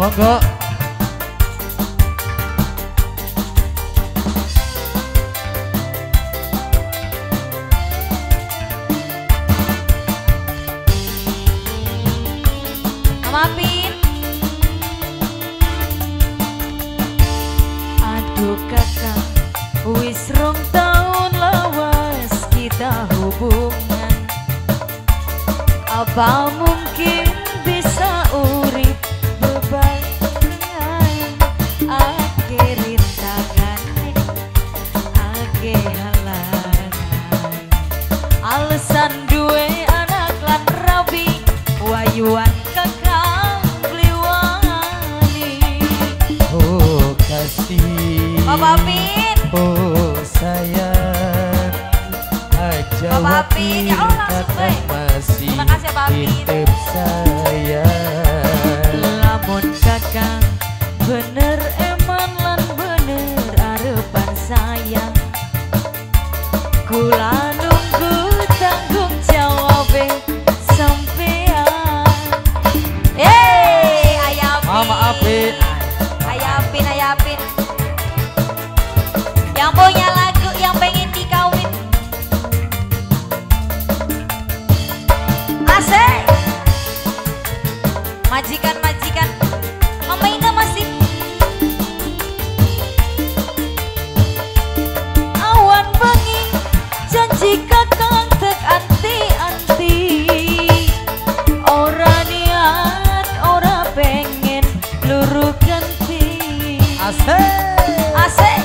monggo. Amapin. Aduh kakak, wis rong tahun lawas kita hubungan. Apa mungkin bisa urip bebarengan? Ake rintangan, ake halangan. Alasan duwe anak lan rabi wayuan. Bapak Pin, oh sayang, ajak Pin, ya Allah langsung masih terima kasih Bapak Pin. Sayang, lamun kakang bener eman lan bener arepan sayang, kula nunggu tanggung jawabe sampean. Hey, ayapin, Mama Pin, ayapin, ayapin. Yang punya lagu yang pengen dikawin asik. Majikan-majikan Mama Inga masih awan bengi janji kakang tek anti-anti. Ora niat, ora pengen luru ganti. Asik, asik.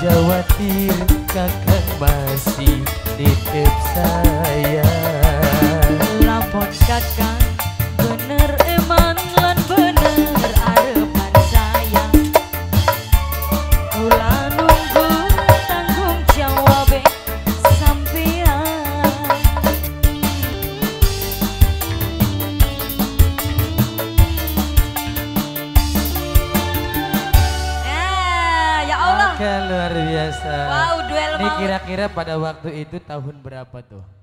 Jawatir kakak masih titip sayang. Lapor kakak bener eman lan bener arepan sayang. biasa. Wow, duel maut. Ini kira-kira pada waktu itu tahun berapa tuh?